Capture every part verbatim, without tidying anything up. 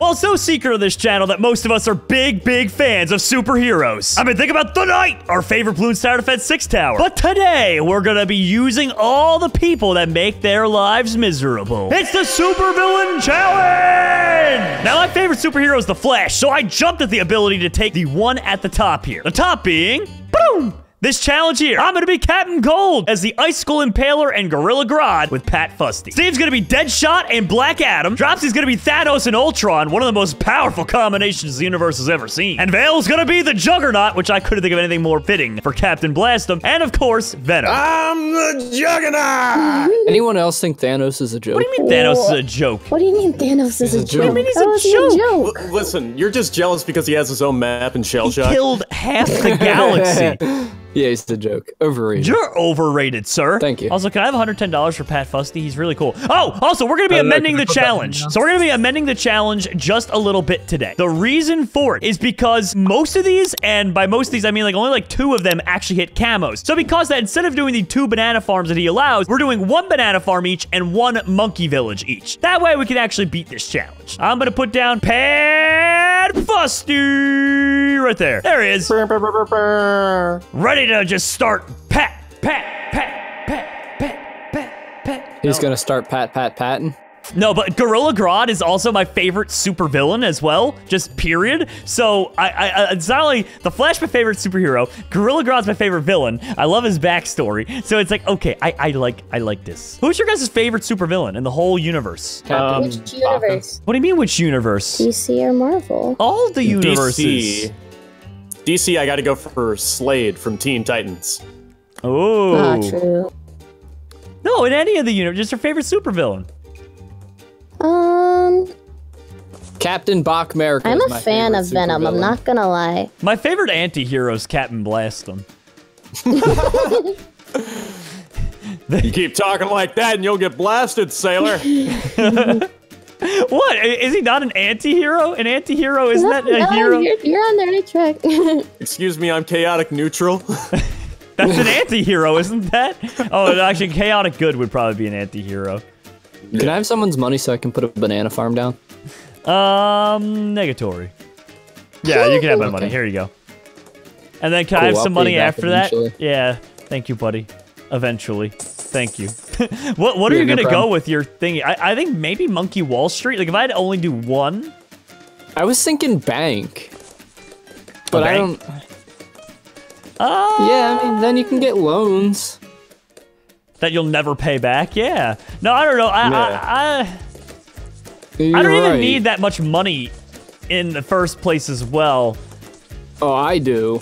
Well, so secret of this channel that most of us are big, big fans of superheroes. I've been thinking about tonight, our favorite Bloons Tower Defense six tower. But today, we're gonna be using all the people that make their lives miserable. It's the Supervillain Challenge! Now, my favorite superhero is the Flash, so I jumped at the ability to take the one at the top here. The top being, boom! This challenge here, I'm gonna be Captain Cold as the Ice Skull Impaler and Gorilla Grodd with Pat Fusty. Steve's gonna be Deadshot and Black Adam. Dropsy's gonna be Thanos and Ultron, one of the most powerful combinations the universe has ever seen. And Vale's gonna be the Juggernaut, which I couldn't think of anything more fitting for Captain Blastum. And of course, Venom. I'm the Juggernaut! Anyone else think Thanos is a joke? What do you mean Thanos oh. is a joke? What do you mean Thanos is a, a joke? What do you mean he's oh, a joke? A joke. Listen, you're just jealous because he has his own map and shell shock. He killed half the galaxy. Yeah, he's the joke. Overrated. You're overrated, sir. Thank you. Also, can I have one hundred ten dollars for Pat Fusty? He's really cool. Oh, also, we're going to be amending the challenge. So we're going to be amending the challenge just a little bit today. The reason for it is because most of these, and by most of these, I mean like only like two of them actually hit camos. So because that, instead of doing the two banana farms that he allows, we're doing one banana farm each and one monkey village each. That way we can actually beat this challenge. I'm going to put down Pat Fusty right there. There he is. Ready to just start pat, pat, pat, pat, pat, pat, pat. He's gonna start pat, pat, patting. No, but Gorilla Grodd is also my favorite supervillain as well, just period. So, I, I, it's not only the Flash my favorite superhero, Gorilla Grodd's my favorite villain. I love his backstory. So it's like, okay, I, I like, I like this. Who's your guys' favorite supervillain in the whole universe? Um, which universe? What do you mean, which universe? D C or Marvel? All the universes. D C. D C, I gotta go for Slade from Teen Titans. Oh. Not true. No, in any of the universe, just your favorite supervillain. Um. Captain Bachmerika. I'm a fan of Venom, I'm not gonna lie. My favorite anti-hero is Captain Blastum. You keep talking like that and you'll get blasted, sailor. What? Is he not an anti-hero? An anti-hero? Isn't no, that a no, hero? You're, you're on the right track. Excuse me, I'm chaotic neutral. That's an anti-hero, isn't that? Oh, actually, chaotic good would probably be an anti-hero. Can I have someone's money so I can put a banana farm down? Um, negatory. Yeah, you can have my okay. money. Here you go. And then can cool, I have I'll some money after eventually. that? Yeah, thank you, buddy. Eventually. Thank you. what what yeah, are you no gonna problem. go with your thing? I, I think maybe Monkey Wall Street. Like if I had to only do one. I was thinking bank. But bank? I don't uh, Yeah, I mean then you can get loans. That you'll never pay back, yeah. No, I don't know. I yeah. I I, I don't right. even need that much money in the first place as well. Oh, I do.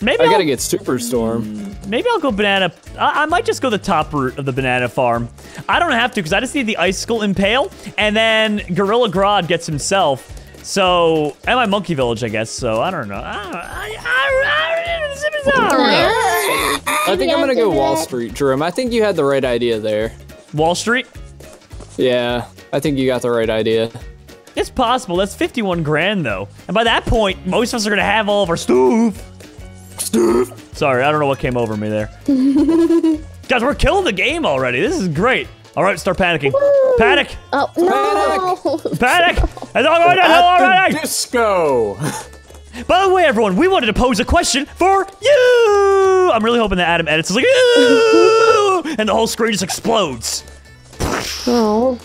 Maybe I I'll, gotta get Superstorm. Maybe I'll go banana. I, I might just go the top route of the banana farm. I don't have to because I just need the Ice Skull Impale, and then Gorilla Grodd gets himself. So and my Monkey Village, I guess. So I don't know. I don't know. I, I, I, I, I, don't know. I think I'm gonna go Wall Street, Jerome. I think you had the right idea there. Wall Street? Yeah, I think you got the right idea. It's possible. That's fifty-one grand though, and by that point, most of us are gonna have all of our stuff. Sorry, I don't know what came over me there. Guys, we're killing the game already. This is great. All right, start panicking. Woo. Panic! Oh, no. Panic! Panic! It's all right, all right. Disco! By the way, everyone, we wanted to pose a question for you! I'm really hoping that Adam edits. It's like, you! And the whole screen just explodes. Oh.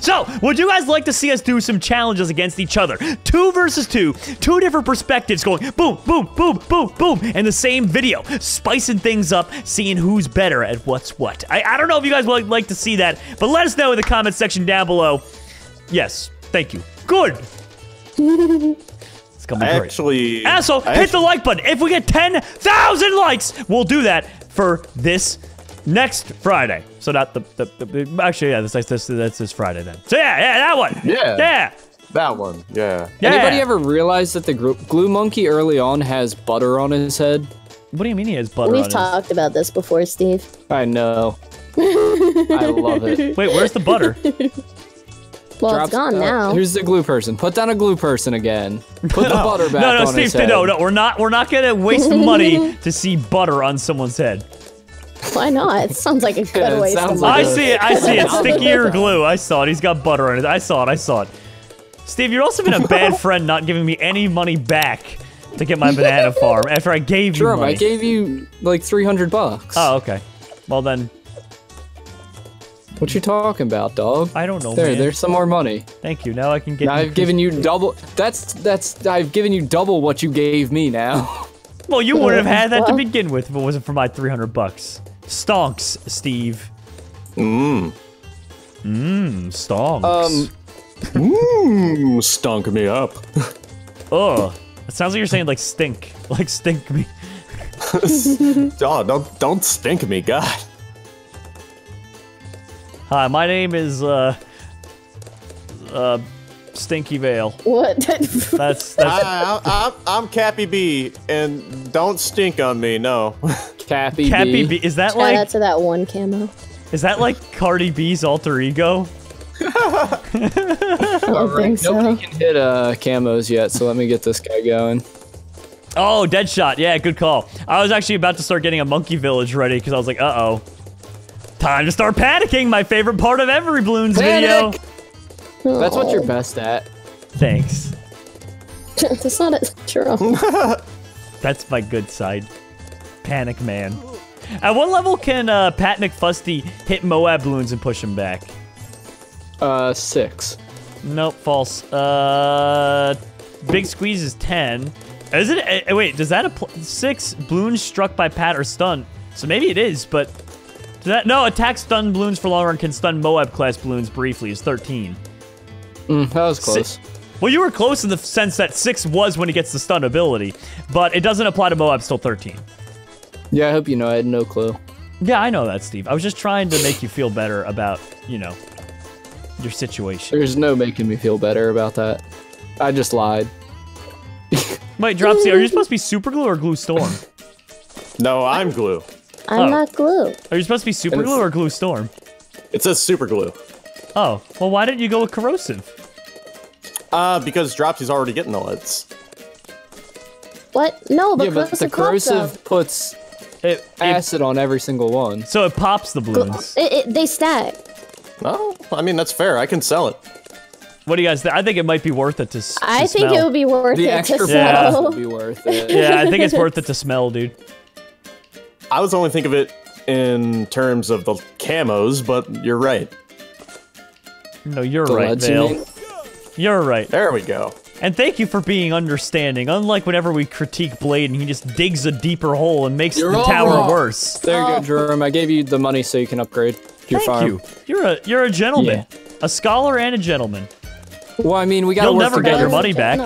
So, would you guys like to see us do some challenges against each other? Two versus two, two different perspectives going boom, boom, boom, boom, boom, in the same video, spicing things up, seeing who's better at what's what. I, I don't know if you guys would like to see that, but let us know in the comment section down below. Yes, thank you. Good. It's coming great. Actually, also, hit actually... the like button. If we get ten thousand likes, we'll do that for this next Friday. So not the, the, the actually yeah that's this that's this Friday then. So yeah yeah that one yeah yeah that one yeah. yeah. Anybody ever realize that the glue monkey early on has butter on his head? What do you mean he has butter? We've on his We've talked about this before, Steve. I know. I love it. Wait, where's the butter? Well, Drops, it's gone uh, now. Who's the glue person? Put down a glue person again. Put no. the butter back no, no, on Steve, his head. No, no, Steve, no, no, we're not we're not gonna waste money to see butter on someone's head. Why not? It sounds like a good yeah, waste. Like I a... see it. I see it. Stickier glue. I saw it. He's got butter on it. I saw it. I saw it. Steve, you've also been a bad friend not giving me any money back to get my banana farm after I gave Jerome, you money. I gave you like three hundred bucks. Oh, okay. Well then. What you talking about, dog? I don't know, there, man. There's some more money. Thank you. Now I can get now you I've given you double. That's, that's, I've given you double what you gave me now. Well, you wouldn't have had that to begin with if it wasn't for my three hundred bucks. Stonks, Steve. Mmm. Mmm, stonks. Um, mmm, stunk me up. Ugh. It sounds like you're saying, like, stink. Like, stink me. Oh, don't, don't stink me, God. Hi, my name is, uh, uh, Stinky Veil. What? that's, that's... I, I, I'm, I'm Cappy B, and don't stink on me, no. Cappy B. Cappy B, is that Shout like... Shout out to that one camo. Is that like Cardi B's alter ego? I don't right, think so. Nobody can hit, uh, camos yet, so let me get this guy going. Oh, Deadshot, yeah, good call. I was actually about to start getting a monkey village ready, because I was like, uh-oh. Time to start panicking, my favorite part of every Bloons Panic! video. That's what you're best at. Thanks. That's not it, Jerome. That's my good side. Panic man. At what level can uh, Pat McFusty hit Moab Bloons and push him back? Uh, six. Nope, false. Uh, Big Squeeze is ten. Is it? Uh, wait, does that apply? Six Bloons struck by Pat or stun. So maybe it is, but... That, no, attack stun Bloons for long run can stun Moab class Bloons briefly is thirteen. Mm, that was close. Six, well, you were close in the sense that six was when he gets the stun ability, but it doesn't apply to Moab, still thirteen. Yeah, I hope you know. I had no clue. Yeah, I know that, Steve. I was just trying to make you feel better about, you know, your situation. There's no making me feel better about that. I just lied. Wait, Dropsy, are you supposed to be Super Glue or Glue Storm? No, I'm Glue. I'm oh. not Glue. Are you supposed to be Super Glue or Glue Storm? It says Super Glue. Oh, well, why didn't you go with Corrosive? Uh, because Dropsy's already getting the lids. What? No, but, yeah, but the Corrosive puts it, acid it, on every single one. So it pops the balloons. It, it, they stack. Oh, I mean, that's fair. I can sell it. What do you guys think? I think it might be worth it to, to I smell. think it would be worth the it extra to smell. Would be worth it. Yeah, I think it's worth it to smell, dude. I was only thinking of it in terms of the camos, but you're right. No, you're the right, Vale. You're right. There we go. And thank you for being understanding. Unlike whenever we critique Blade and he just digs a deeper hole and makes you're the tower wrong. worse. There you oh. go, Jerome. I gave you the money so you can upgrade your thank farm. Thank you. You're a you're a gentleman, yeah. a scholar and a gentleman. Well, I mean, we gotta You'll work never get your money back.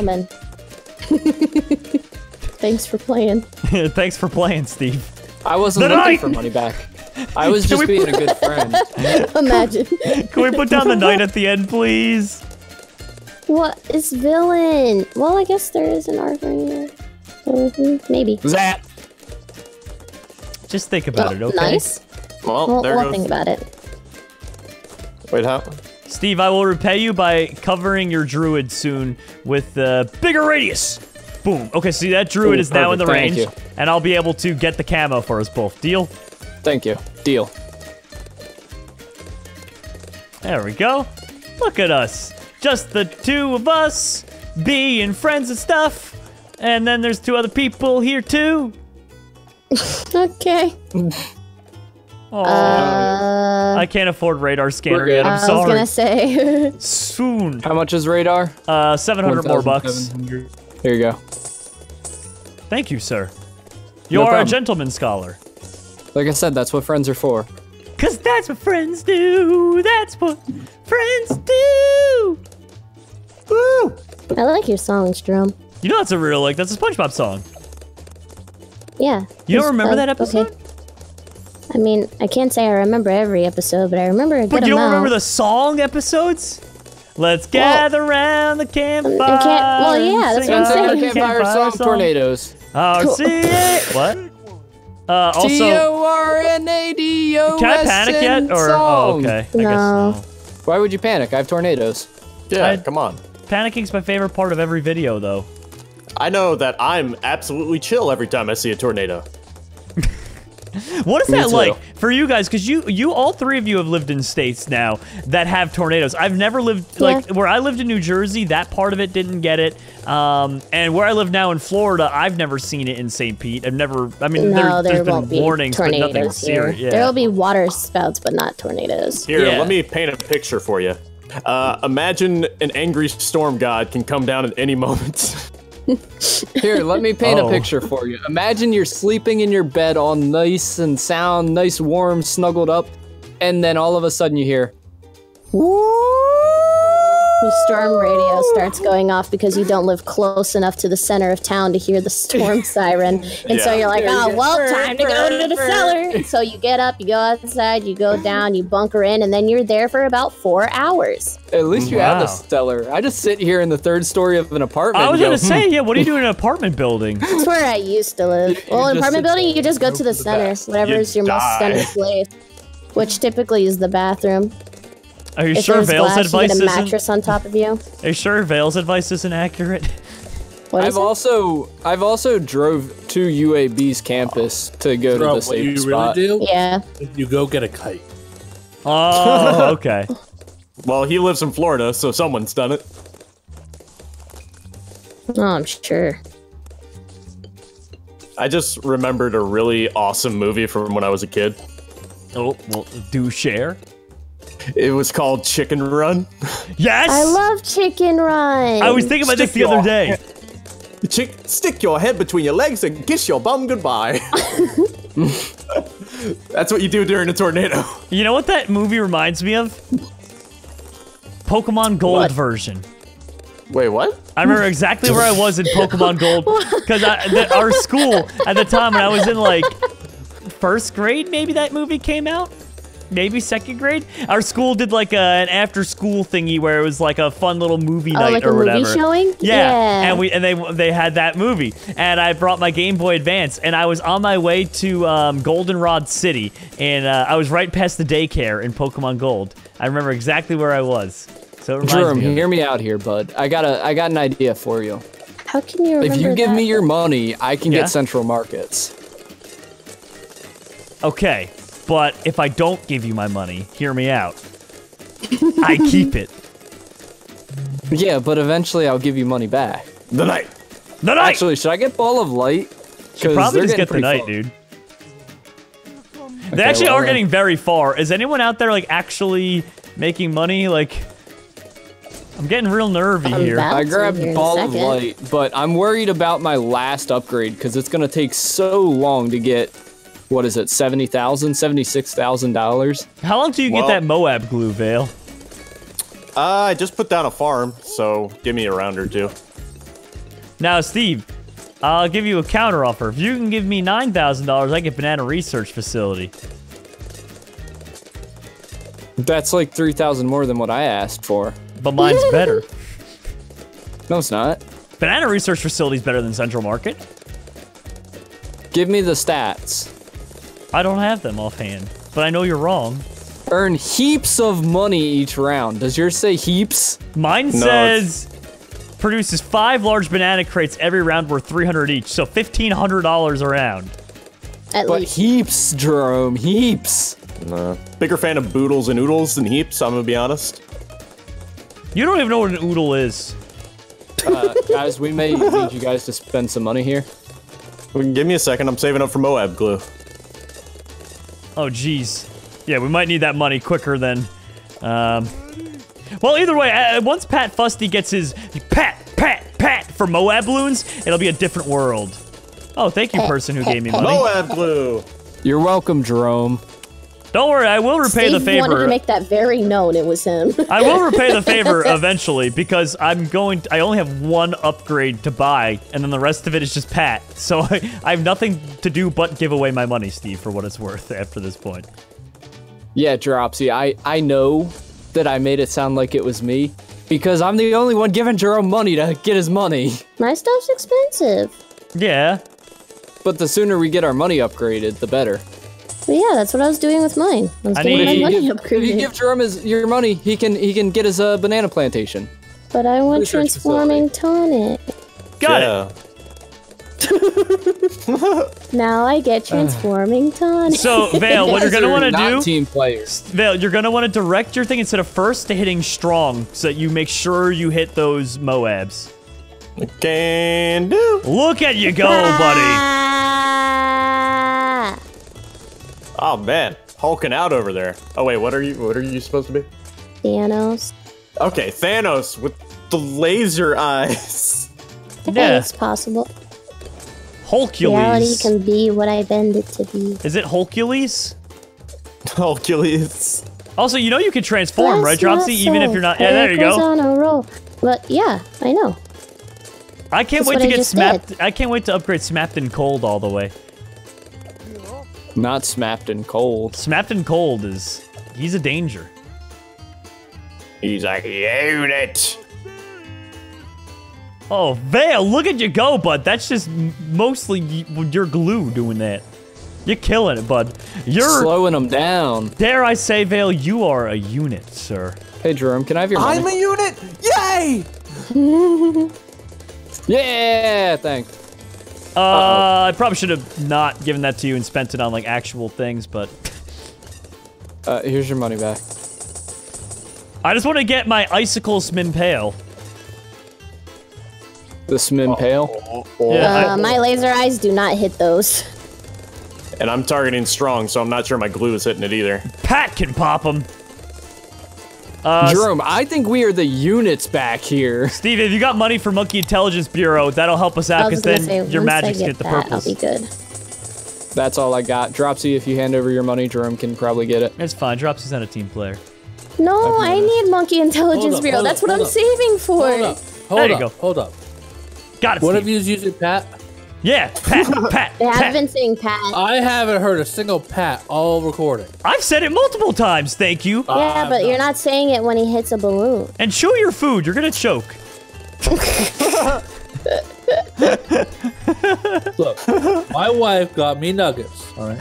Thanks for playing. Thanks for playing, Steve. I wasn't the looking night. for money back. I was just being a good friend. Imagine. Can we put down the knight at the end, please? What is villain? Well, I guess there is an armor in there. Mm-hmm. Maybe. Zap! Just think about oh, it, okay? Nice. Well, well there we'll goes. think about it. Wait, how? Steve, I will repay you by covering your druid soon with a uh, bigger radius. Boom. Okay, see, that druid Ooh, is now perfect. in the range, Thank you. and I'll be able to get the camo for us both. Deal? Thank you. Deal. There we go. Look at us. Just the two of us being friends and stuff. And then there's two other people here, too. Okay. Oh, uh, I can't afford radar scanner yet. I'm uh, sorry. I was going to say. Soon. How much is radar? Uh, seven hundred more bucks. Here you go. Thank you, sir. You no are problem. a gentleman scholar. Like I said, that's what friends are for. Cause that's what friends do. That's what friends do. Woo! I like your songs, Jerome. You know that's a real like that's a SpongeBob song. Yeah. You don't remember uh, that episode? Okay. I mean, I can't say I remember every episode, but I remember a good But you don't amount. remember the song episodes? Let's gather well, round the campfire. Well, yeah, that's what I'm saying. Campfire, campfire song, song. tornadoes. Oh, see What? Uh, also. T O R N A D O S. Can I panic yet? Or, oh, okay. No. I guess no. Why would you panic? I have tornadoes. Yeah, I, come on. Panicking's my favorite part of every video, though. I know that I'm absolutely chill every time I see a tornado. What is Me that too. like? For for you guys, because you, you, all three of you have lived in states now that have tornadoes. I've never lived, yeah. like, where I lived in New Jersey, that part of it didn't get it. Um, and where I live now in Florida, I've never seen it in Saint Pete. I've never, I mean, no, there, there's there been won't warnings, be tornadoes but nothing serious. Yeah. There will be water spouts, but not tornadoes. Here, yeah. let me paint a picture for you. Uh, imagine an angry storm god can come down at any moment. Here, let me paint oh. a picture for you. Imagine you're sleeping in your bed all nice and sound, nice, warm, snuggled up, and then all of a sudden you hear... The storm radio starts going off because you don't live close enough to the center of town to hear the storm siren. And yeah. so you're like, oh, well, time to go to the cellar. And so you get up, you go outside, you go down, you bunker in, and then you're there for about four hours. At least you wow. have the cellar. I just sit here in the third story of an apartment. I was going to hmm. say, yeah, what do you do in an apartment building? That's where I used to live. Well, in an apartment building, you just go to the, the center, bath. whatever you is your die. most center place, which typically is the bathroom. Are you if sure Vale's glass, advice you get a mattress isn't? On top of you. Are you sure Vale's advice isn't accurate? What is I've it? also I've also drove to U A B's campus oh. to go Bro, to the safe you spot. Really do? Yeah. You go get a kite. Oh, okay. Well, he lives in Florida, so someone's done it. Oh, I'm sure. I just remembered a really awesome movie from when I was a kid. Oh, well, do share. It was called Chicken Run. Yes! I love Chicken Run. I was thinking about stick this the other day. Chick, stick your head between your legs and kiss your bum goodbye. That's what you do during a tornado. You know what that movie reminds me of? Pokemon Gold what? version. Wait, what? I remember exactly where I was in Pokemon Gold. Because our school, at the time when I was in like first grade, maybe that movie came out? Maybe second grade? Our school did like a, an after-school thingy where it was like a fun little movie night oh, like or a whatever. Movie showing? Yeah. yeah. And we and they they had that movie, and I brought my Game Boy Advance, and I was on my way to um, Goldenrod City, and uh, I was right past the daycare in Pokemon Gold. I remember exactly where I was. So it reminds Jerem, me of hear me out here, bud. I got a I got an idea for you. How can you? Remember if you give that? me your money, I can yeah? get Central Markets. Okay. But if I don't give you my money, hear me out. I keep it. Yeah, but eventually I'll give you money back. The night. The night. Actually, should I get Ball of Light? Should probably just get the night, far. dude. They okay, actually well, are getting very far. Is anyone out there like actually making money? Like, I'm getting real nervy I'm here. I grabbed here Ball of Light, but I'm worried about my last upgrade because it's gonna take so long to get. What is it, seventy thousand, seventy-six thousand dollars? How long do you well, get that Moab glue, Vale? Uh, I just put down a farm, so give me a round or two. Now, Steve, I'll give you a counter offer. If you can give me nine thousand dollars, I get Banana Research Facility. That's like three thousand more than what I asked for. But mine's better. No, it's not. Banana Research Facility's better than Central Market. Give me the stats. I don't have them offhand, but I know you're wrong. Earn heaps of money each round. Does yours say heaps? Mine no, says produces five large banana crates every round worth three hundred each, so fifteen hundred dollars a round. At but least. heaps, Jerome, heaps. Nah. Bigger fan of boodles and oodles than heaps, I'm gonna be honest. You don't even know what an oodle is. Uh, guys, we may need you guys to spend some money here. We can give me a second, I'm saving up for Moab glue. Oh, geez. Yeah, we might need that money quicker than... Um, well, either way, uh, once Pat Fusty gets his pat, pat, pat for Moab balloons, it'll be a different world. Oh, thank you, person who gave me money. Moab glue! You're welcome, Jerome. Don't worry, I will repay Steve the favor. wanted to make that very known it was him. I will repay the favor eventually, because I'm going... To, I only have one upgrade to buy, and then the rest of it is just Pat. So I, I have nothing to do but give away my money, Steve, for what it's worth after this point. Yeah, Dropsy, I, I know that I made it sound like it was me, because I'm the only one giving Jerome money to get his money. My stuff's expensive. Yeah. But the sooner we get our money upgraded, the better. But yeah, that's what I was doing with mine. I was I getting need, my money give, upgraded. If you give Jerome his, your money, he can he can get his uh, banana plantation. But I want Research transforming facility. tonic. Got yeah. it. Now I get transforming time. So, Vale, what you're going to want to do... team players. Vale, you're going to want to direct your thing instead of first to hitting strong, so that you make sure you hit those Moabs. Can do. Look at you go, buddy. Oh, man. Hulking out over there. Oh, wait, what are you, what are you supposed to be? Thanos. Okay, Thanos with the laser eyes. Yeah. It's possible. Hulkules. Reality can be what I bend it to be. Is it Hulkules? Hulkules. Also, you know you can transform, right, Dropsy? Even if you're not... Yeah, there you go. On a roll. But yeah, I know. I can't wait to get smapped. I can't wait to upgrade Smapped and Cold all the way. Not Smapped and Cold. Smapped and Cold is... He's a danger. He's like, unit. Oh, Vale, look at you go, bud. That's just mostly your glue doing that. You're killing it, bud. You're slowing them down. Dare I say, Vale, you are a unit, sir. Hey, Jerome, can I have your money? I'm a unit! Yay! Yeah, thanks. Uh, Uh-oh. I probably should have not given that to you and spent it on, like, actual things, but... uh, here's your money back. I just want to get my Icicle Sminpail. The Sminpail? Yeah, uh, my laser eyes do not hit those. And I'm targeting strong, so I'm not sure my glue is hitting it either. Pat can pop them. Uh, Jerome, I think we are the units back here. Steve, if you got money for Monkey Intelligence Bureau, that'll help us out, because then say, your magic's get, get the that, purples. I'll be good. That's all I got. Dropsy, if you hand over your money, Jerome can probably get it. It's fine. Dropsy's not a team player. No, I need Monkey Intelligence Bureau. That's what I'm saving for. Hold up. There you go. Hold up. Got it, Steve. One of you's using Pat? Yeah, Pat, Pat, They Pat. have been saying Pat. I haven't heard a single Pat all recording. I've said it multiple times, thank you. Yeah, uh, but no. You're not saying it when he hits a balloon. And chew your food, you're gonna choke. Look, my wife got me nuggets. All right.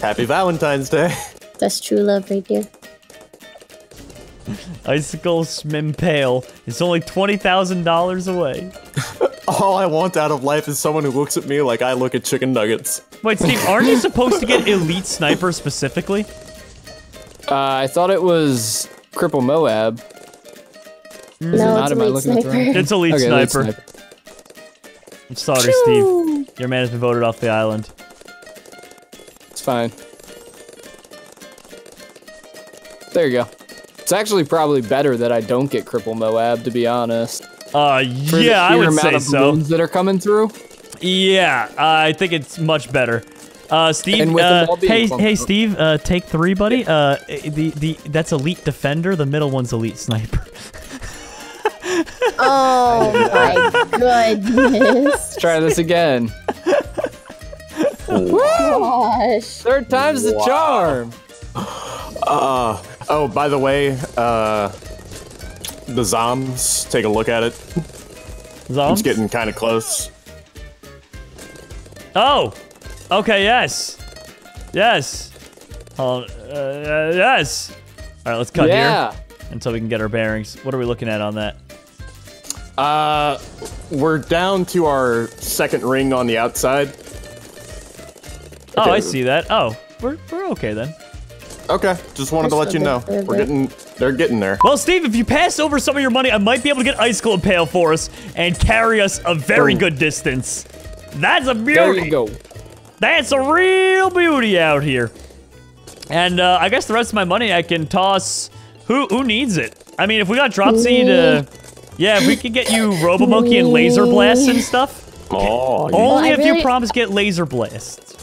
Happy Valentine's Day. That's true love right there. Icicle Sminpail. It's only twenty thousand dollars away. All I want out of life is someone who looks at me like I look at chicken nuggets. Wait, Steve, aren't you supposed to get Elite Sniper specifically? Uh, I thought it was Cripple Moab. No, it's not, am I looking at the wrong? It's Elite okay, Sniper. Elite Sniper. I'm sorry, Steve. Your man has been voted off the island. It's fine. There you go. It's actually probably better that I don't get Cripple Moab, to be honest. Uh, For yeah, I would say so. For the sheer amount of balloons that are coming through. Yeah, uh, I think it's much better. Uh, Steve, uh, hey, hey, Steve, uh, take three, buddy. Uh, the the that's Elite Defender. The middle one's Elite Sniper. Oh my goodness! Let's try this again. Gosh. Third time's wow. the charm. Uh, oh, by the way, uh, the Zoms, take a look at it. Zoms? It's getting kind of close. Oh! Okay, yes. Yes. Uh, uh, yes! Alright, let's cut yeah. here until we can get our bearings. What are we looking at on that? Uh, we're down to our second ring on the outside. Oh, okay. I see that. Oh, we're, we're okay then. Okay, just wanted to let you know. We're getting, they're getting there. Well, Steve, if you pass over some of your money, I might be able to get Ice Cold Pale for us and carry us a very Boom. good distance. That's a beauty. There you go. That's a real beauty out here. And uh, I guess the rest of my money I can toss. Who who needs it? I mean, if we got Dropsy to, yeah, if we could get you Robo Monkey and Laser Blast and stuff. Oh, only if you promise get Laser Blast.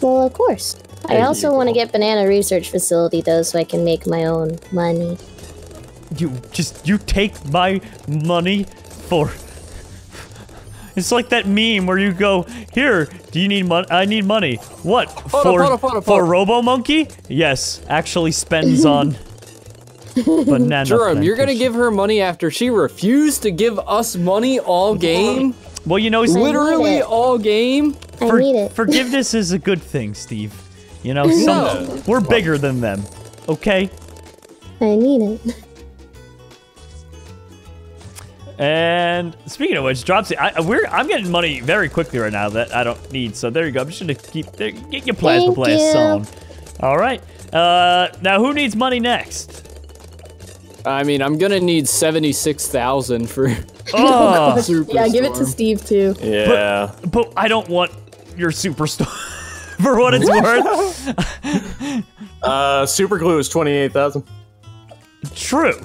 Well, of course. I also want to get Banana Research Facility, though, so I can make my own money. You just, you take my money for... It's like that meme where you go, here, do you need money? I need money. What? Hold for up, hold up, hold up, hold for Robo Monkey? Yes, actually spends on... banana. Jerome, you're going to give her money after she refused to give us money all game? Well, you know, literally all game? For, I need it. Forgiveness is a good thing, Steve. You know, some, no. we're bigger than them, okay? I need it. And speaking of which, drop seed. I, we're, I'm getting money very quickly right now that I don't need. So there you go. I'm just going to keep get your plasma blast on. All right. Uh, now, who needs money next? I mean, I'm going to need seventy-six thousand for... Oh, Superstorm. Yeah, give it to Steve, too. Yeah. But, but I don't want your Superstorm for what it's worth. uh, Super Glue is twenty-eight thousand. True.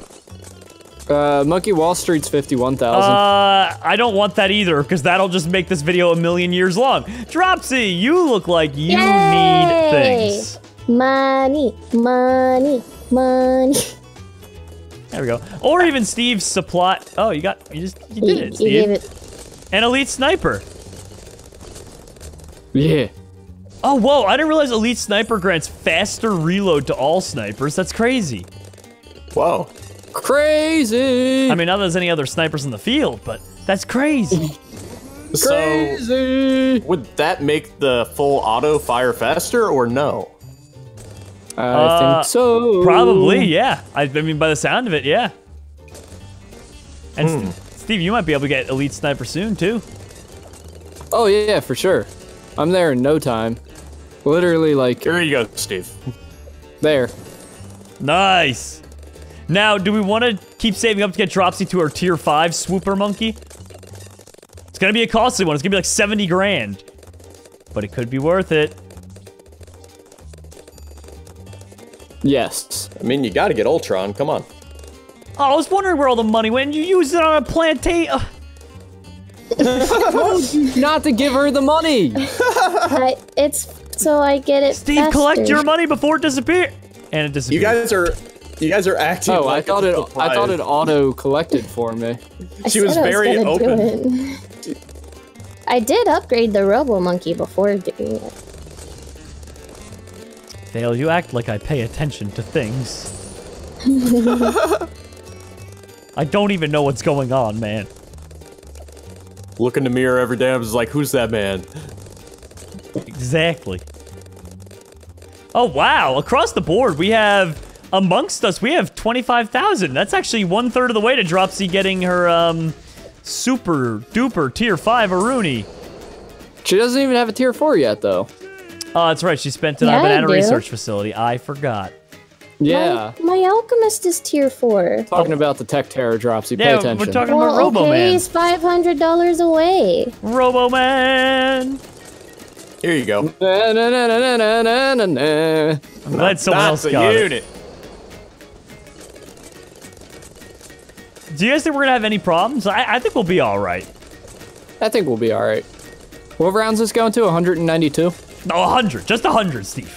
Uh, Monkey Wall Street's fifty-one thousand. Uh, I don't want that either, because that'll just make this video a million years long. Dropsy, you look like you Yay! Need things. Money, money, money. There we go. Or even Steve's supply. Oh, you got, you just, you did you, it, Steve. You gave it. An Elite Sniper. Yeah. Oh, whoa, I didn't realize Elite Sniper grants faster reload to all snipers. That's crazy. Whoa. Crazy! I mean, not that there's any other snipers in the field, but that's crazy. Crazy! So, would that make the full auto fire faster, or no? I uh, think so. Probably, yeah. I, I mean, by the sound of it, yeah. And mm. St Steve, you might be able to get Elite Sniper soon, too. Oh, yeah, for sure. I'm there in no time. Literally, like... Here you go, Steve. There. Nice! Now, do we want to keep saving up to get Dropsy to our tier five swooper monkey? It's going to be a costly one. It's going to be like seventy grand. But it could be worth it. Yes. I mean, you got to get Ultron. Come on. Oh, I was wondering where all the money went. You used it on a plantain. Told you not to give her the money. I, it's so I get it Steve, faster. Collect your money before it disappears. And it disappears. You guys are... You guys are acting. Oh, like I thought it. Surprised. I thought it auto collected for me. She was very was open. I did upgrade the Robo Monkey before doing it. Dale, you act like I pay attention to things. I don't even know what's going on, man. Look in the mirror every day. I was like, "Who's that man?" Exactly. Oh wow! Across the board, we have. Amongst us, we have twenty-five thousand. That's actually one third of the way to Dropsy getting her um, super duper tier five Aruni. She doesn't even have a tier four yet, though. Oh, that's right. She spent it yeah, on Banana Research Facility. I forgot. Yeah. My, my alchemist is tier four. Talking oh. about the tech terror, Dropsy. Yeah, pay attention. We're talking well, about Robo okay, Man. He's five hundred dollars away. Robo Man. Here you go. Na, na, na, na, na, na, na, na. I'm glad someone else got it. Unit. Do you guys think we're gonna have any problems? I, I think we'll be all right. I think we'll be all right. What rounds is this going to? one hundred ninety-two? No, one hundred. Just one hundred, Steve.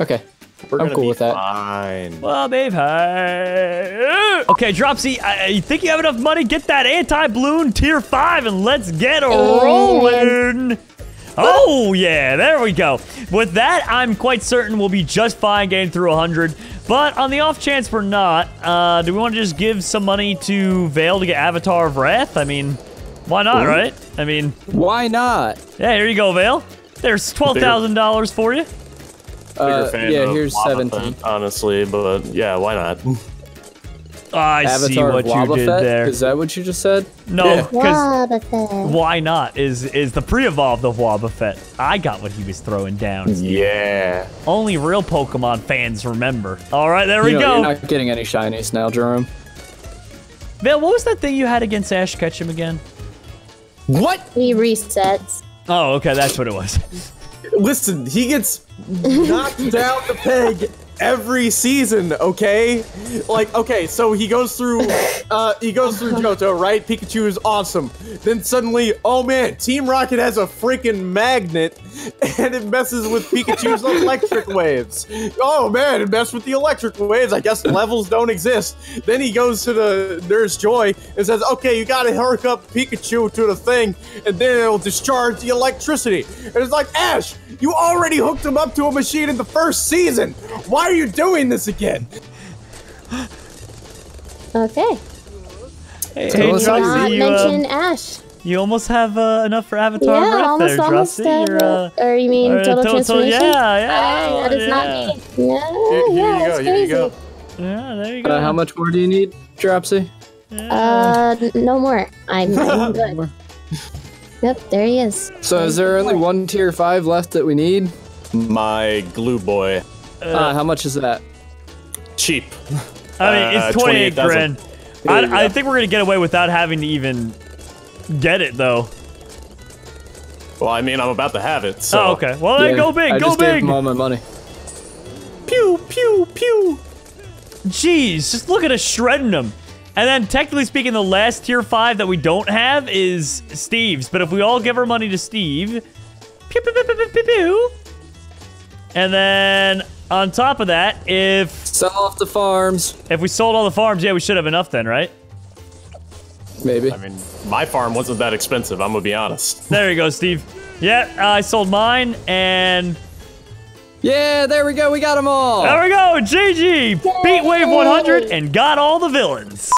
Okay. We're I'm cool with that. Fine. Well, babe, hi. Okay, Dropsy, I, you think you have enough money? Get that anti-balloon tier five and let's get rolling. Man. Oh, yeah, there we go. With that, I'm quite certain we'll be just fine getting through one hundred. But on the off chance we're not, uh, do we want to just give some money to Vale to get Avatar of Wrath? I mean, why not, Ooh. Right? I mean... Why not? Yeah, here you go, Vale. There's twelve thousand dollars for you. Uh, fan yeah, here's seventeen. Honestly, but yeah, why not? I Avatar see what you did there. Is that what you just said? No, because yeah. why not is is the pre-evolved of Wobbuffet. I got what he was throwing down. Yeah. Only real Pokemon fans remember. All right, there you we know, go. You're not getting any shinies now, Jerome. Vale, what was that thing you had against Ash Ketchum again? What? He resets. Oh, okay, that's what it was. Listen, he gets knocked down the peg. Every season, okay? Like, okay, so he goes through, uh, he goes through Johto, right? Pikachu is awesome. Then suddenly, oh man, Team Rocket has a freaking magnet, and it messes with Pikachu's electric waves. Oh man, it messed with the electric waves. I guess levels don't exist. Then he goes to the Nurse Joy and says, okay, you gotta hook up Pikachu to the thing, and then it'll discharge the electricity. And it's like, Ash, you already hooked him up to a machine in the first season. Why are you doing this again? Okay. Hey, hey Dropsy, you, mention um, Ash. You almost have uh, enough for Avatar. Yeah, right almost, there, almost. Uh, uh, or you mean uh, total, total transformation? Total, yeah, yeah. Uh, that is yeah. not me. No, here, here yeah, you go, that's here crazy. You go. Yeah, there you go. Uh, how much more do you need, Dropsy? Uh, no more. I'm, I'm good. More. Yep, there he is. So is there only one tier five left that we need? My glue boy. Uh, uh, how much is that? Cheap. I mean, it's uh, twenty-eight grand. I, I think we're gonna get away without having to even get it, though. Well, I mean, I'm about to have it. So. Oh, okay. Well, yeah, then go big. I go just big. Gave him all my money. Pew pew pew. Jeez, just look at us shredding them. And then, technically speaking, the last tier five that we don't have is Steve's. But if we all give our money to Steve, pew, pew, pew, pew, pew, pew. And then on top of that, if sell off the farms, if we sold all the farms, yeah, we should have enough then, right? Maybe. I mean, my farm wasn't that expensive. I'm gonna be honest. There you go, Steve. Yeah, uh, I sold mine, and yeah, there we go. We got them all. There we go. G G. Beat Wave one hundred and got all the villains.